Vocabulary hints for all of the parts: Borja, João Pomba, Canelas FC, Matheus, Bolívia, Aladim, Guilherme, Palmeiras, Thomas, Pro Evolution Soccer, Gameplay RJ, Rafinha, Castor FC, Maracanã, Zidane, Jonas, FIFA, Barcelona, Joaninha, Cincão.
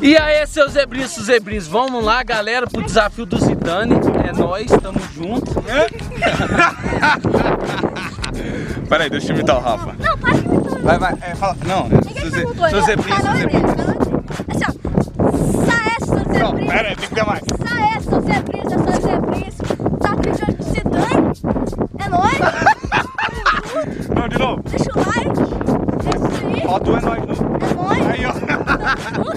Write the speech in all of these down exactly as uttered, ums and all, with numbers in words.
E aí, seus zebrinhos, seus zebrinhos, vamos lá, galera, pro desafio do Zidane. É nóis, tamo junto. Peraí, deixa eu imitar o Rafa. Não, para de imitar. Vai, vai, é, fala. Não, seus zebrinhos, seus zebrinhos. Assim, ó. Sai essa, seus zebrinhos. Não, pera aí, tem que ter mais. Sai essa, seus zebrinhos, seus zebrinhos. Tá pedindo de Zidane? É nóis. Não, de novo. Deixa o like. É isso aí. Ó, tu é nóis, não.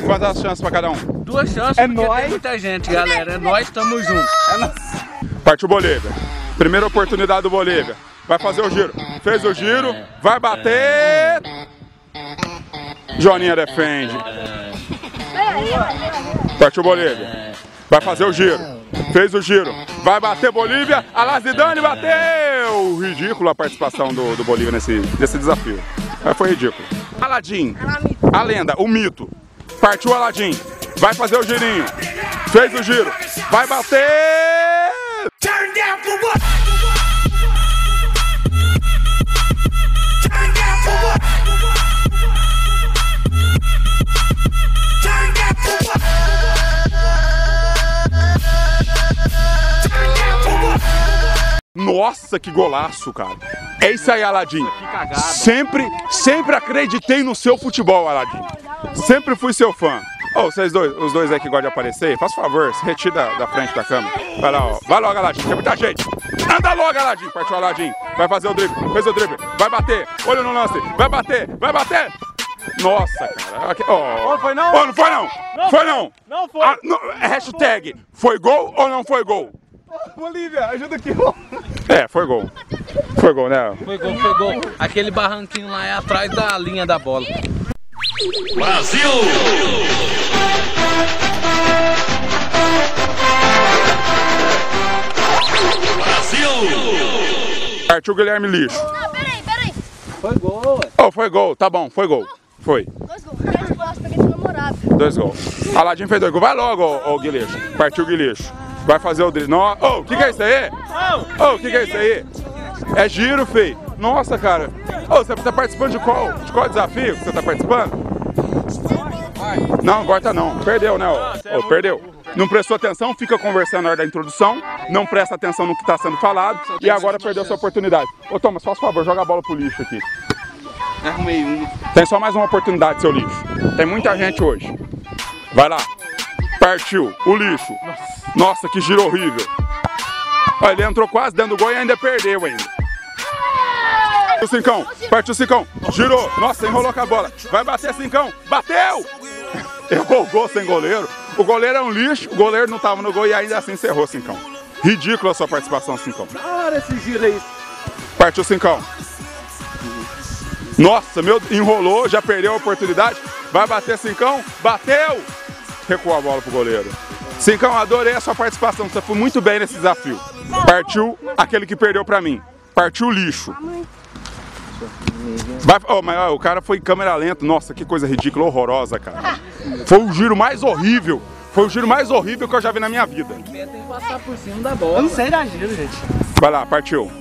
Quais as chances pra cada um? Duas chances, é porque nóis. Tem muita gente, galera. É nóis, tamo junto. É nóis. Partiu Bolívia. Primeira oportunidade do Bolívia. Vai fazer o giro. Fez o giro, vai bater. Joaninha defende. Partiu Bolívia. Vai fazer o giro. Fez o giro. Vai bater Bolívia. Aladim bateu. Ridícula a participação do, do Bolívia nesse, nesse desafio. Mas foi ridículo. Aladim. A lenda, o mito. Partiu Aladim. Vai fazer o girinho. Fez o giro. Vai bater. Nossa, que golaço, cara. É isso aí, Aladim. Sempre, sempre acreditei no seu futebol, Aladim. Sempre fui seu fã. Ô, oh, vocês dois, os dois aí que gostam de aparecer, faz favor, se retira da, da frente da câmera. Vai lá, ó. Vai logo, Aladim. Tem muita gente. Anda logo, Aladim. Partiu Aladim. Vai fazer o drible. Fez o drible. Vai bater. Olha no lance. Vai bater. Vai bater. Nossa, cara. Oh. Oh, foi não? Oh, não foi não. Não foi não. Não foi. Ah, não. Hashtag, foi gol ou não foi gol? Bolívia, ajuda aqui. É, foi gol. Foi gol, né? Foi gol, foi gol. Aquele barranquinho lá é atrás da linha da bola. Brasil! Brasil! Partiu o Guilherme lixo. Não, peraí, peraí. Foi gol. Oh, foi gol, tá bom, foi gol. Foi. Dois gols. Três gols, peguei seu namorado. Dois gols. Aladim fez dois gols. Vai logo, ô oh, oh, Guilherme. Partiu o Guilherme. Vai fazer o drible. Ô, o que é isso aí? Ô, oh, o que é isso aí? É giro, feio. Nossa, cara. Ô, oh, você tá participando de qual? De qual desafio que você tá participando? Não, agora não. Perdeu, né? Oh, perdeu. Não prestou atenção, fica conversando na hora da introdução, não presta atenção no que tá sendo falado e agora perdeu sua oportunidade. Ô, oh, Thomas, faz favor, joga a bola pro lixo aqui. Arrumei um. Tem só mais uma oportunidade, seu lixo. Tem muita gente hoje. Vai lá. Partiu o lixo. Nossa, que giro horrível. Olha, ele entrou quase dentro do gol e ainda perdeu ainda. O Cincão, partiu o Cincão, girou, nossa, enrolou com a bola, vai bater Cincão, bateu! Errou o gol sem goleiro, o goleiro é um lixo, o goleiro não tava no gol e ainda assim encerrou Cincão. Ridícula a sua participação, Cincão. Cara, esse giro aí. Partiu o Cincão. Nossa, meu, enrolou, já perdeu a oportunidade, vai bater Cincão, bateu! Recuou a bola pro goleiro. Cincão, adorei a sua participação, você foi muito bem nesse desafio. Partiu aquele que perdeu pra mim, partiu o lixo. Vai, oh, mas, oh, o cara foi em câmera lenta. Nossa, que coisa ridícula, horrorosa, cara. Foi o giro mais horrível. Foi o giro mais horrível que eu já vi na minha vida. O pé tem que passar por cima da bola. Eu não sei dar giro, gente. Vai lá, partiu.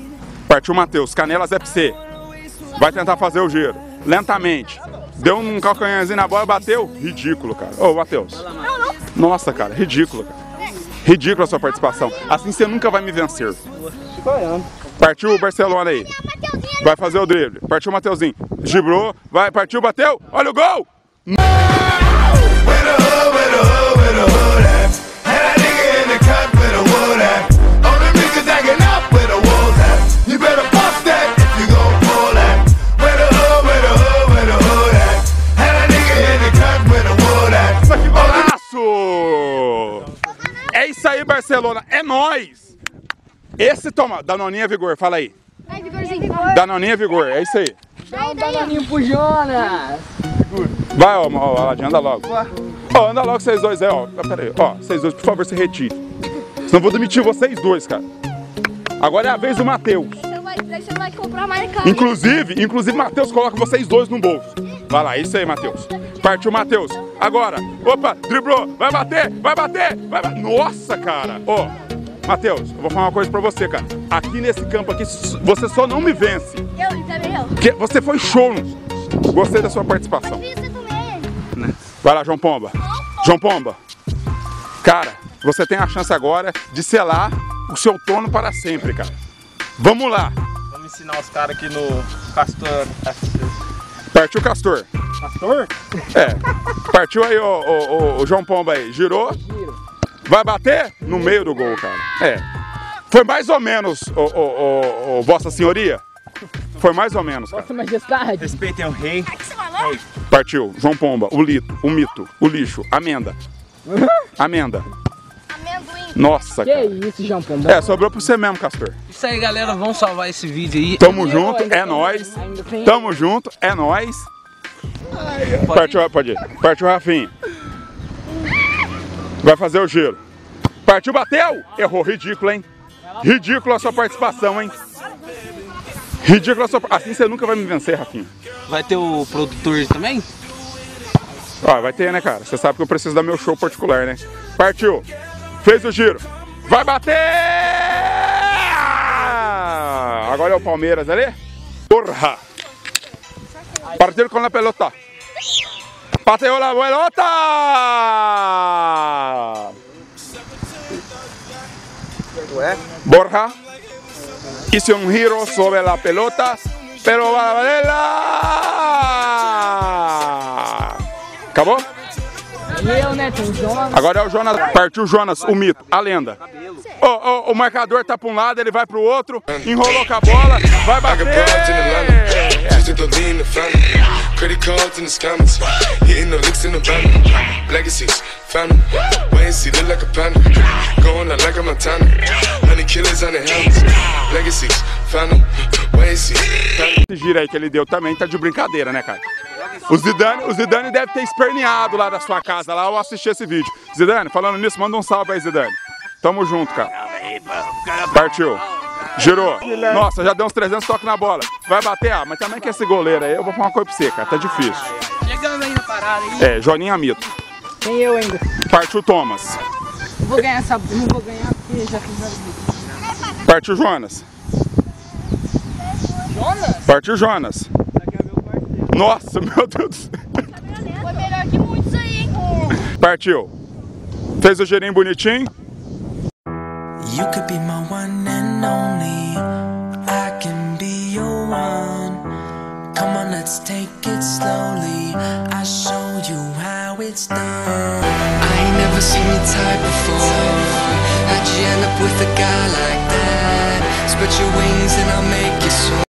Partiu o Matheus, Canelas F C. Vai tentar fazer o giro, lentamente. Deu um calcanharzinho na bola, bateu. Ridículo, cara. Ô, oh, Matheus. Nossa, cara, ridículo, cara. Ridícula a sua participação. Assim você nunca vai me vencer. Partiu o Barcelona aí. Vai fazer o drible. Partiu o Mateuzinho. Gibrou. Vai, partiu, bateu. Olha o gol! Golaço! É isso aí, Barcelona. É nóis! Esse toma. Danoninha Vigor, fala aí. Danoninha Vigor, é isso aí. Dá um danoninho pro Jonas. Vai, ó, ó, Aladim, anda logo. Ó, anda logo vocês dois aí, ó. Pera aí, ó, vocês dois, por favor, se retire. Senão eu vou demitir vocês dois, cara. Agora é a vez do Matheus. Você não vai comprar mais carro. Inclusive, inclusive, Matheus coloca vocês dois no bolso. Vai lá, é isso aí, Matheus. Partiu o Matheus. Agora, opa, driblou, vai bater, vai bater, vai bater. Nossa, cara, ó. Matheus, eu vou falar uma coisa pra você, cara. Aqui nesse campo aqui, você só não me vence. Eu e também eu. Porque você foi show. Gostei da sua participação. Vai lá, João Pomba. João Pomba, cara, você tem a chance agora de selar o seu trono para sempre, cara. Vamos lá. Vamos ensinar os caras aqui no Castor F C. Partiu Castor. Castor? É. Partiu aí o, o, o João Pomba aí. Girou. Vai bater? No meio do gol, cara. É. Foi mais ou menos, o, o, o, o Vossa Senhoria? Foi mais ou menos, cara. Vossa Majestade. Respeitem o rei. Ai, que você falou? Partiu. João Pomba, o lito, o mito, o lixo, amenda. Amenda. Amendoim. Nossa, que cara. Que isso, João Pomba. É, sobrou pra você mesmo, Castor. Isso aí, galera. Vamos salvar esse vídeo aí. Tamo junto, é nóis. Tamo junto, é nóis. Partiu, pode ir. Partiu, Rafinha. Vai fazer o giro. Partiu, bateu. Errou. Ridículo, hein? Ridículo a sua participação, hein? Ridículo a sua... Assim você nunca vai me vencer, Rafinha. Vai ter o produtor também? Ah, vai ter, né, cara? Você sabe que eu preciso dar meu show particular, né? Partiu. Fez o giro. Vai bater! Agora é o Palmeiras ali. Borja. Partiu com a pelota. Bateu a pelota! Borja hizo un giro sobre la pelota, pero va a valer. Acabou? Eu, né? Tem o Jonas. Agora é o Jonas. Partiu o Jonas, o mito, a lenda. O, o, o marcador tá pra um lado, ele vai pro outro, enrolou com a bola, vai bater. Esse giro aí que ele deu também tá de brincadeira, né, cara? O Zidane, o Zidane deve ter esperneado lá da sua casa, lá ao assistir esse vídeo. Zidane, falando nisso, manda um salve aí, Zidane. Tamo junto, cara. Partiu. Girou. Nossa, já deu uns trezentos toques na bola. Vai bater, ah, mas também que esse goleiro aí, eu vou falar uma coisa pra você, cara, tá difícil. Chegando aí na parada, hein? É, Joaninha mito. Tem eu ainda. Partiu Thomas. Vou ganhar essa... Não vou ganhar porque já fiz vários vídeos. Partiu Jonas. Jonas? Partiu Jonas. Nossa, meu Deus do céu. Foi melhor que muitos aí, hein? Partiu. Fez o girinho bonitinho. You could be my one and only. I can be your one. Come on, let's take it slowly. I show you how it's done. I ain't never seen you type before. How'd you end up with a guy like that? Spread your wings and I'll make you soar.